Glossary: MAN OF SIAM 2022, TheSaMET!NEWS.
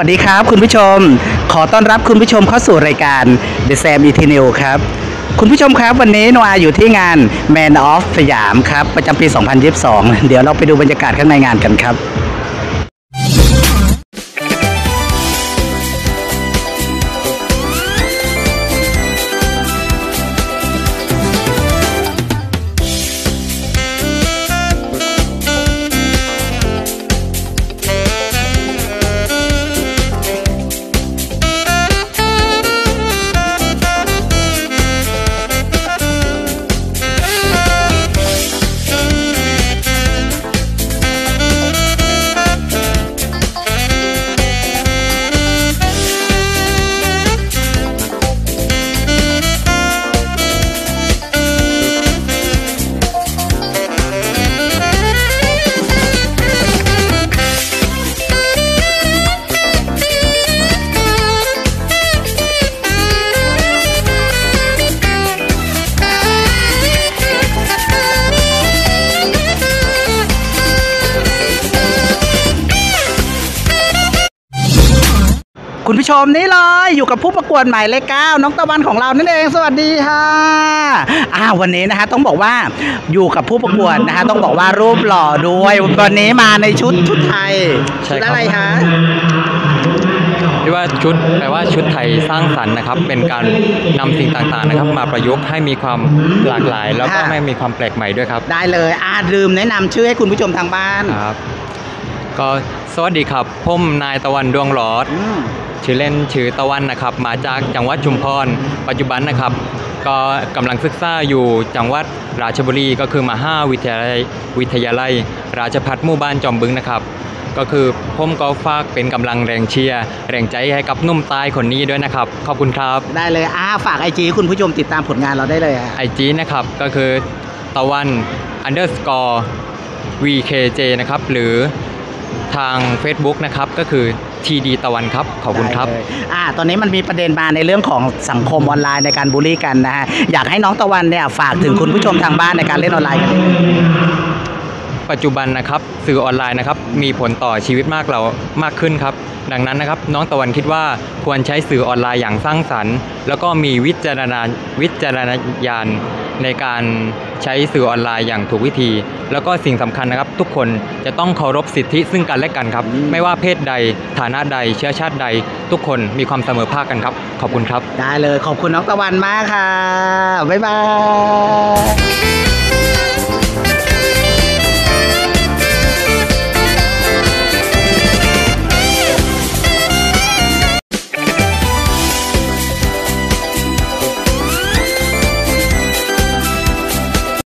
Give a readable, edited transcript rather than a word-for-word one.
สวัสดีครับคุณผู้ชมขอต้อนรับคุณผู้ชมเข้าสู่รายการ TheSaMET!NEWS ครับคุณผู้ชมครับวันนี้โนอาอยู่ที่งาน Man of สยามครับประจำปี 2022เดี๋ยวเราไปดูบรรยากาศข้างในงานกันครับคุณผู้ชมนี่เลยอยู่กับผู้ประกวดหมายเลข 9น้องตะวันของเรานั่นเองสวัสดีค่ะวันนี้นะคะต้องบอกว่าอยู่กับผู้ประกวดนะคะต้องบอกว่ารูปหล่อด้วยวันนี้มาในชุดไทยชุดอะไรคะที่ว่าชุดแปลว่าชุดไทยสร้างสรรค์นะครับเป็นการนำสิ่งต่างๆนะครับมาประยุกต์ให้มีความหลากหลายแล้วก็ไม่มีความแปลกใหม่ด้วยครับได้เลยลืมแนะนำชื่อให้คุณผู้ชมทางบ้านครับก็สวัสดีครับผมนายตะวันดวงหลอดชื่อเล่นชื่อตะวันนะครับมาจากจังหวัดชุมพรปัจจุบันนะครับก็กำลังศึกษาอยู่จังหวัดราชบุรีก็คือมหาวิทยาลัยราชภัฏหมู่บ้านจอมบึงนะครับก็คือผมก็ฝากเป็นกำลังแรงเชียร์แรงใจให้กับนุ่มตายคนนี้ด้วยนะครับขอบคุณครับได้เลยฝากไอจีคุณผู้ชมติดตามผลงานเราได้เลยไอจีนะครับก็คือตะวัน underscore vkj นะครับหรือทาง Facebook นะครับก็คือTD ตะวันครับขอบคุณครับตอนนี้มันมีประเด็นมาในเรื่องของสังคมออนไลน์ในการบูลลี่กันนะฮะอยากให้น้องตะวันเนี่ยฝากถึงคุณผู้ชมทางบ้านในการเล่นออนไลน์กันปัจจุบันนะครับสื่อออนไลน์นะครับมีผลต่อชีวิตมากขึ้นครับดังนั้นนะครับน้องตะวันคิดว่าควรใช้สื่อออนไลน์อย่างสร้างสรรค์แล้วก็มีวิจารณญาณในการใช้สื่อออนไลน์อย่างถูกวิธีแล้วก็สิ่งสำคัญนะครับทุกคนจะต้องเคารพสิทธิซึ่งกันและกันครับไม่ว่าเพศใดฐานะใดเชื้อชาติใดทุกคนมีความเสมอภาคกันครับขอบคุณครับได้เลยขอบคุณน้องตะวันมากค่ะบ๊ายบาย